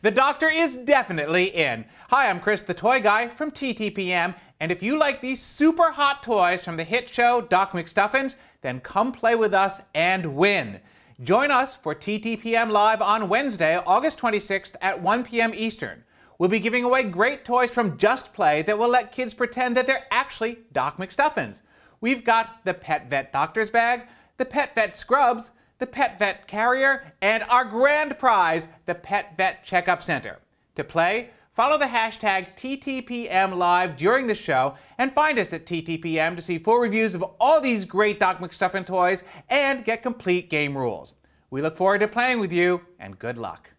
The doctor is definitely in. Hi, I'm Chris the Toy Guy from TTPM, and if you like these super hot toys from the hit show Doc McStuffins, then come play with us and win. Join us for TTPM Live on Wednesday, August 26th at 1 p.m. Eastern. We'll be giving away great toys from Just Play that will let kids pretend that they're actually Doc McStuffins. We've got the Pet Vet Doctor's Bag, the Pet Vet Scrubs, the Pet Vet Carrier, and our grand prize, the Pet Vet Checkup Center. To play, follow the hashtag TTPMLive during the show and find us at TTPM to see full reviews of all these great Doc McStuffin toys and get complete game rules. We look forward to playing with you, and good luck.